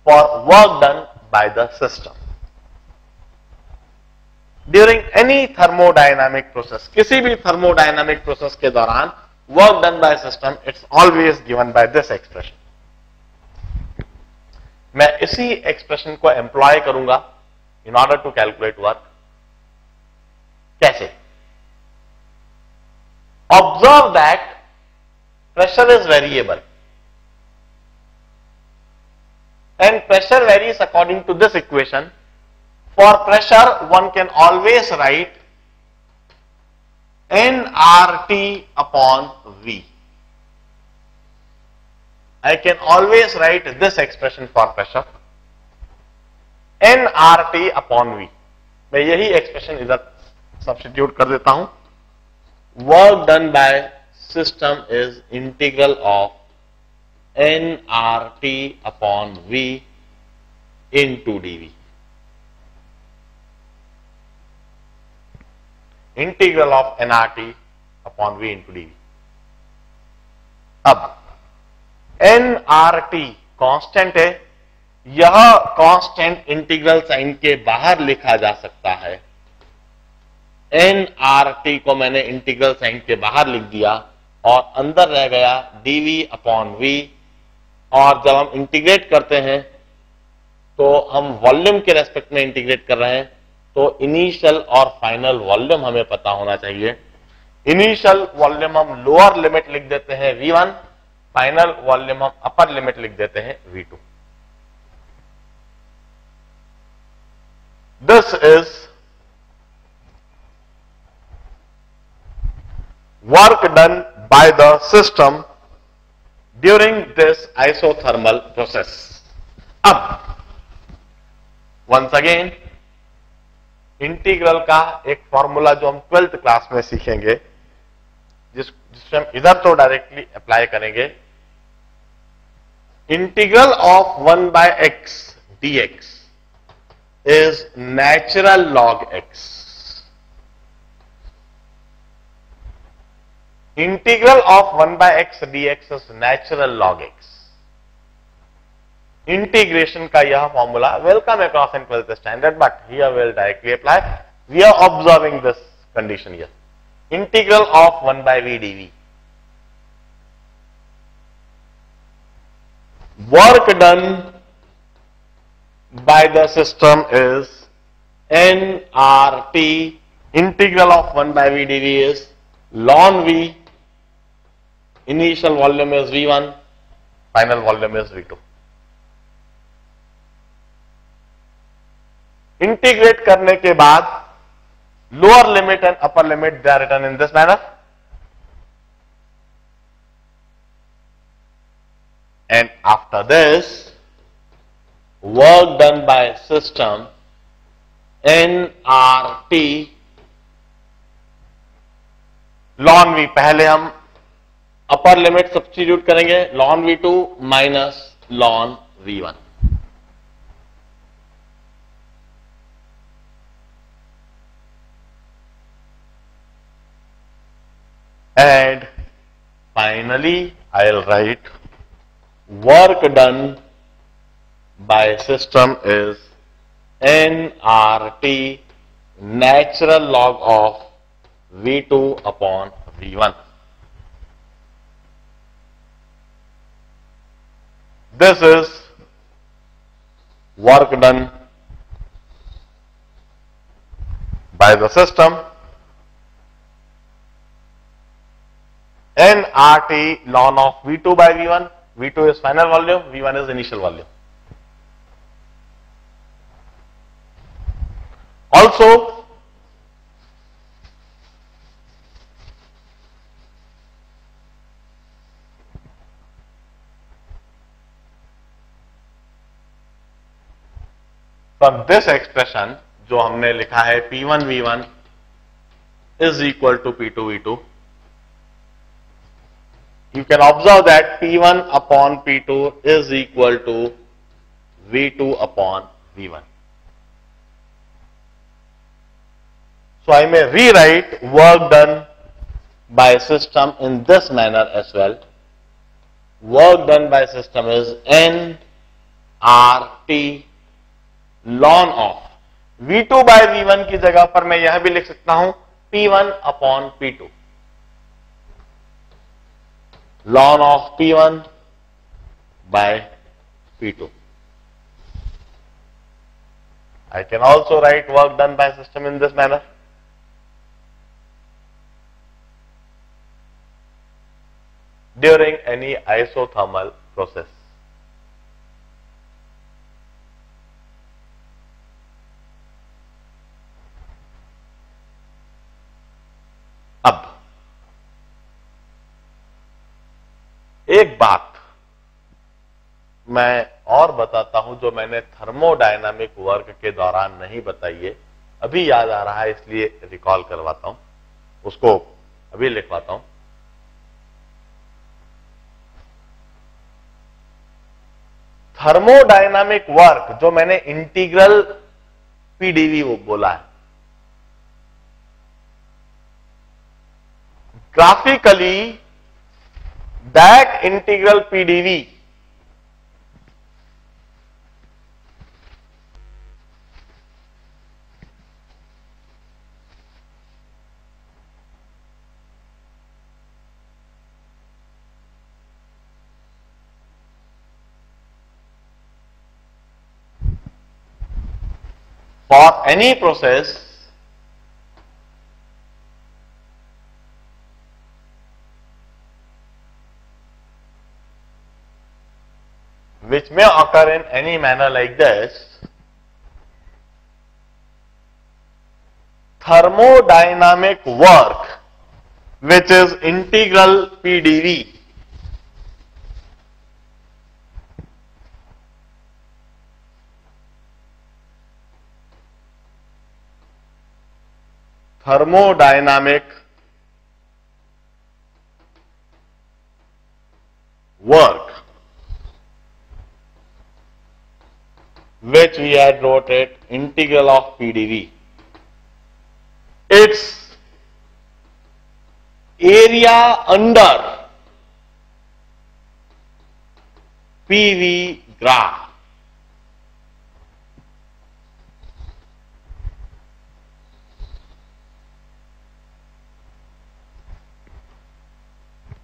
for work done by the system. During any thermodynamic process, किसी भी thermodynamic process के दौरान work done by system, it's always given by this expression. मैं इसी expression को employ करूंगा in order to calculate work. कैसे? Observe that pressure is variable. And pressure varies according to this equation. For pressure, one can always write nRT upon V. I can always write this expression for pressure, nRT upon V. मैं यही expression इधर substitute कर देता हूं. Work done by system is integral of nRT upon V into dV. Integral of nRT upon V into dV. अब nRT constant है, यह constant integral sign के बाहर लिखा जा सकता है. nRT को मैंने इंटीग्रल साइन के बाहर लिख दिया और अंदर रह गया dV अपॉन V. और जब हम इंटीग्रेट करते हैं तो हम वॉल्यूम के रेस्पेक्ट में इंटीग्रेट कर रहे हैं, तो इनिशियल और फाइनल वॉल्यूम हमें पता होना चाहिए. इनिशियल वॉल्यूम हम लोअर लिमिट लिख देते हैं V1, फाइनल वॉल्यूम हम अपर लिमिट लिख देते हैं V2. This is work done by the system during this isothermal process. अब once again इंटीग्रल का एक फॉर्मूला जो हम 12th क्लास में सीखेंगे, जिसमें हम इधर तो डायरेक्टली अप्लाई करेंगे. Integral of 1 by x dx is natural log x. Integral of 1 by x dx is natural log x. Integration का यह formula welcome across in 12th standard, but here we will directly apply. We are observing this condition here. Integral of 1 by v dv. work done by the system is nRT, integral of 1 by V dV is ln V, initial volume is V1, final volume is V2. Integrate करने के बाद lower limit and upper limit they are written in this manner and after this work done by system nRT ln V, पहले हम upper limit substitute करेंगे ln V2 minus ln V1. And finally, I'll write work done by system is nRT natural log of V2 upon V1. This is work done by the system. nRT ln of V2 by V1, V2 is final volume, V1 is initial volume. Also, from this expression, जो हमने लिखा है P1 V1 is equal to P2 V2. You can observe that P1 upon P2 is equal to V2 upon V1. So I may rewrite work done by system in this manner as well. Work done by system is nRT ln of V2 by V1 की जगह पर मैं यह भी लिख सकता हूं P1 upon P2. Ln of P1 by P2. I can also write work done by system in this manner. During any isothermal process, अब एक बात मैं और बताता हूं जो मैंने थर्मोडायनामिक वर्क के दौरान नहीं बताई है, अभी याद आ रहा है इसलिए रिकॉल करवाता हूं, उसको अभी लिखवाता हूं. थर्मोडायनामिक वर्क जो मैंने इंटीग्रल पीडीवी वो बोला है, graphically that integral pdv for any process which may occur in any manner like this, thermodynamic work which is integral pdv thermodynamic work which we had wrote it integral of pdv, its area under PV graph.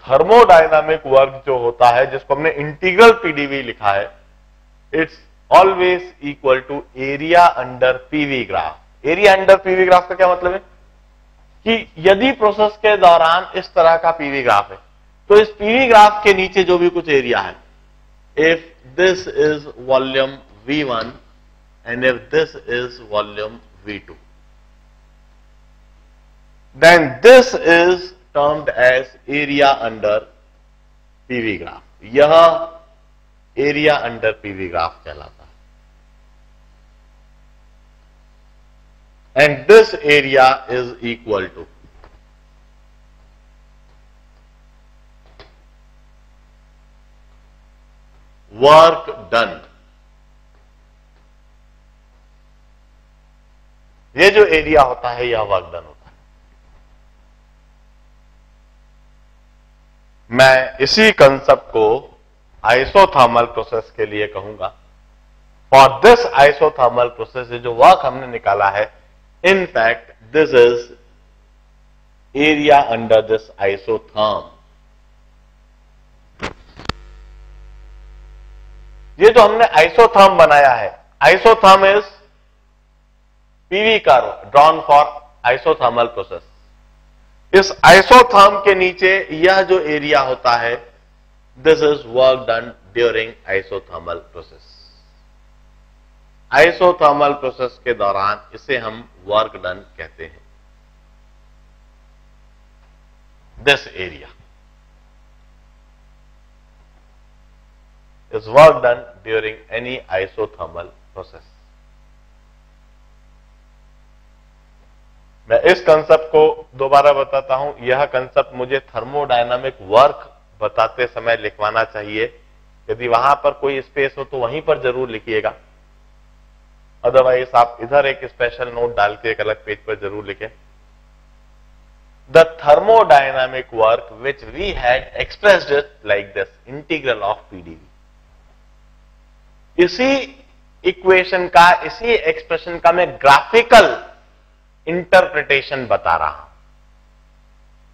Thermodynamic work जो होता है, जिसको हमने integral PdV लिखा है, it's always equal to area under PV graph. Area under PV graph का क्या मतलब है कि यदि प्रोसेस के दौरान इस तरह का पीवी ग्राफ है तो इस पीवी ग्राफ के नीचे जो भी कुछ एरिया है, if this is volume V1 and if this is volume V2, then this is termed as area under PV graph. यह area under PV graph कहलाता है, and this area is equal to work done. ये जो area होता है यह work done होता है। मैं इसी कंसेप्ट को आइसोथर्मल प्रोसेस के लिए कहूंगा। फॉर दिस आइसोथर्मल प्रोसेस जो वर्क हमने निकाला है, in fact this is area under this isotherm. ये जो हमने आइसोथर्म बनाया है, isotherm is PV curve drawn for isothermal process. इस आइसोथर्म के नीचे यह जो एरिया होता है, this is work done during isothermal process. Isothermal process के दौरान इसे हम वर्क डन कहते हैं। This area is work done during any isothermal process. मैं इस कंसेप्ट को दोबारा बताता हूं। यह कंसेप्ट मुझे थर्मोडायनामिक वर्क बताते समय लिखवाना चाहिए। यदि वहां पर कोई स्पेस हो तो वहीं पर जरूर लिखिएगा, अदरवाइज आप इधर एक स्पेशल नोट डाल के एक अलग पेज पर जरूर लिखें। The thermodynamic work which we had expressed it like this, integral of PdV. इसी इक्वेशन का, इसी एक्सप्रेशन का मैं ग्राफिकल इंटरप्रिटेशन बता रहा हूं,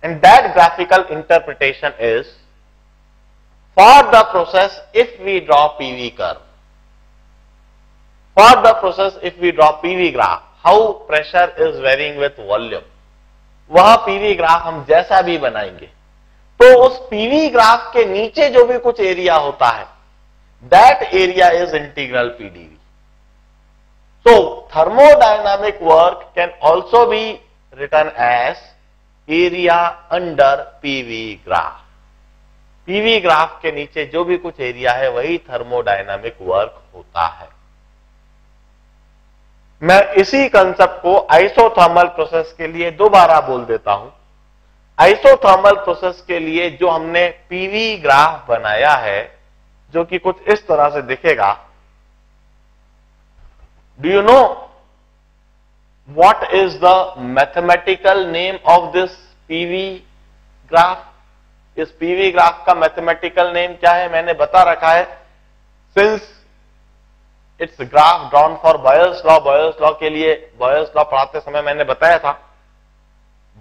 and that graphical interpretation is for the process if we draw PV curve, for the process if we draw PV graph, how pressure is varying with volume. वह PV graph हम जैसा भी बनाएंगे तो उस पीवी ग्राफ के नीचे जो भी कुछ एरिया होता है, that area is integral PdV. So, thermodynamic work can also be written as area under PV graph. PV graph के नीचे जो भी कुछ एरिया है वही thermodynamic work होता है। मैं इसी कंसेप्ट को isothermal process के लिए दोबारा बोल देता हूं। Isothermal process के लिए जो हमने PV graph बनाया है, जो कि कुछ इस तरह से दिखेगा। Do you know what is the mathematical name of this PV graph? इस PV graph का mathematical name क्या है? मैंने बता रखा है। Since it's a graph drawn for Boyle's law के लिए Boyle's law पढ़ाते समय मैंने बताया था।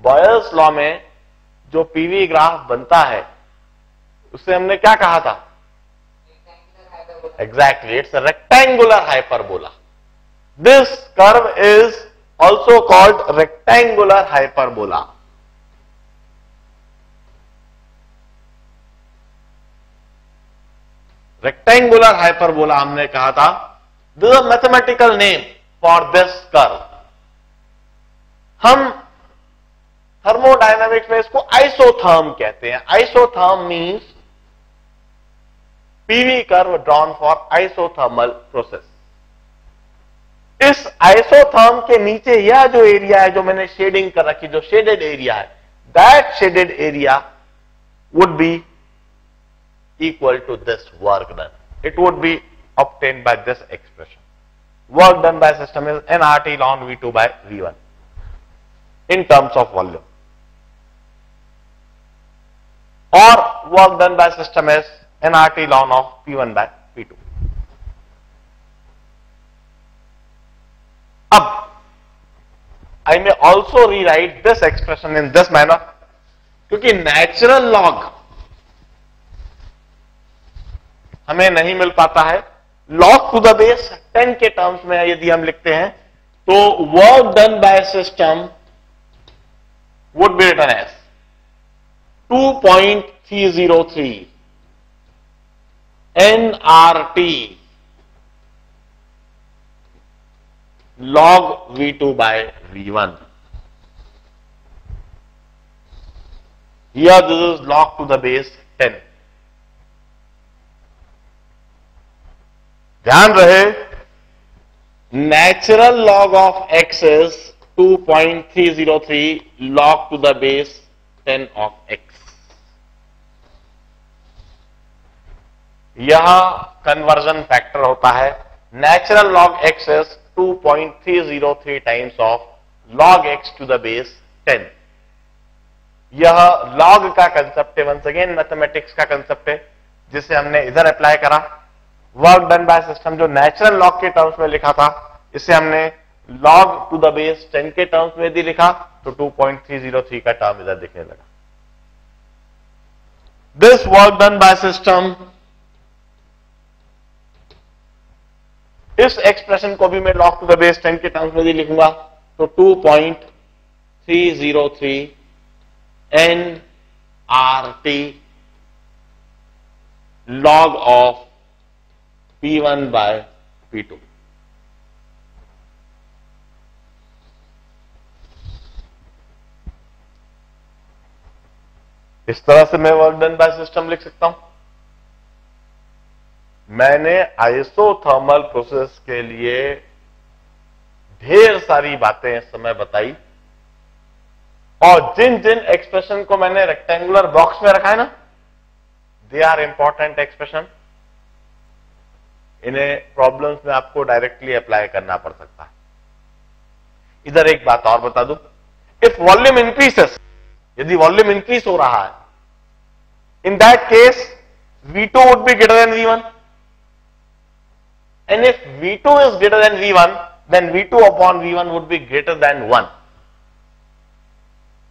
Boyle's law में जो PV graph बनता है, उससे हमने क्या कहा था? Exactly, it's a rectangular hyperbola. This curve is also called rectangular hyperbola. Rectangular hyperbola हमने कहा था। This is a mathematical name for this curve. हम थर्मोडायनामिक्स में इसको आइसोथर्म कहते हैं। Isotherm means PV curve drawn for isothermal process. इस isotherm के नीचे यह जो एरिया है, जो मैंने शेडिंग कर रखी, जो शेडेड एरिया है, that shaded area would be equal to this work done. It would be obtained by this expression, work done by system is NRT ln V two by V one in terms of volume, और work done by system is NRT ln of P one by P two. अब I may also rewrite this expression in this manner, क्योंकि natural log हमें नहीं मिल पाता है। Log to the base 10 के terms में यदि हम लिखते हैं तो work done by system would be written as 2.303 NRT log V2 by V1. Here this is log to the base 10. ध्यान रहे natural log of x is 2.303 log to the base 10 of x. यह conversion factor होता है। Natural log x is 2.303 times of log x to the base 10। यह log का concept है, once again mathematics का concept है जिसे हमने इधर अप्लाई करा। वर्क डन बाय सिस्टम जो नेचुरल लॉग के टर्म्स में लिखा था इसे हमने लॉग टू द बेस 10 के टर्म्स में यदि लिखा तो 2.303 का टर्म इधर दिखने लगा। This work done by system, इस एक्सप्रेशन को भी मैं लॉग टू द बेस 10 के टर्म्स में यदि लिखूंगा तो 2.303 NRT log of P1 by P2. इस तरह से मैं वर्क डन बाय सिस्टम लिख सकता हूं। मैंने आइसोथर्मल प्रोसेस के लिए ढेर सारी बातें इस समय बताई और जिन जिन एक्सप्रेशन को मैंने रेक्टेंगुलर बॉक्स में रखा है ना, दे आर इंपॉर्टेंट एक्सप्रेशन। इन्हें प्रॉब्लम्स में आपको डायरेक्टली अप्लाई करना पड़ सकता है। इधर एक बात और बता दूं, इफ वॉल्यूम इंक्रीजेस, यदि वॉल्यूम इंक्रीज हो रहा है in that case V2 would be greater than V1 and if V2 is greater than V1 then V2 upon V1 would be greater than 1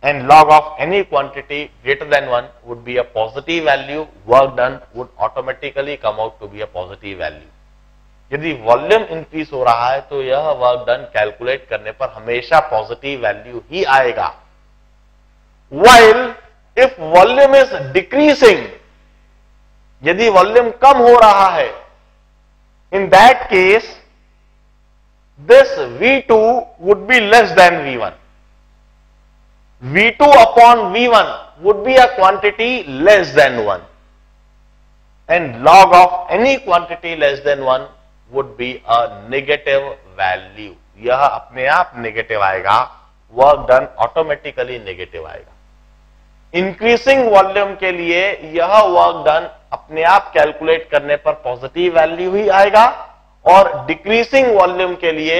and log of any quantity greater than 1 would be a positive value. Work done would automatically come out to be a positive value. यदि volume increase हो रहा है तो यह work done calculate करने पर हमेशा positive value ही आएगा। while if volume is decreasing, यदि वॉल्यूम कम हो रहा है in that case this V2 would be less than V1. V2 upon V1 would be a quantity less than 1 and log of any quantity less than 1 would be a negative value. यह अपने आप negative आएगा, work done automatically negative आएगा। Increasing volume के लिए यह work done अपने आप calculate करने पर positive value ही आएगा और decreasing volume के लिए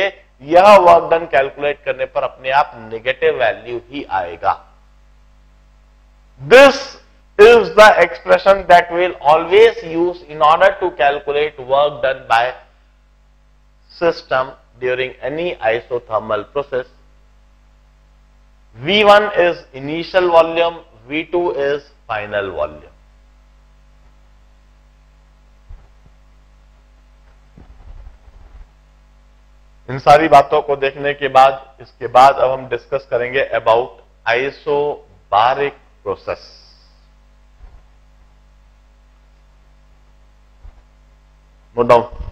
यह वर्क डन कैलकुलेट करने पर अपने आप नेगेटिव वैल्यू ही आएगा। This is the expression that will always use in order to calculate work done by system during any isothermal process. V1 is initial volume, V2 is final volume. इन सारी बातों को देखने के बाद इसके बाद अब हम डिस्कस करेंगे about isobaric process. No doubt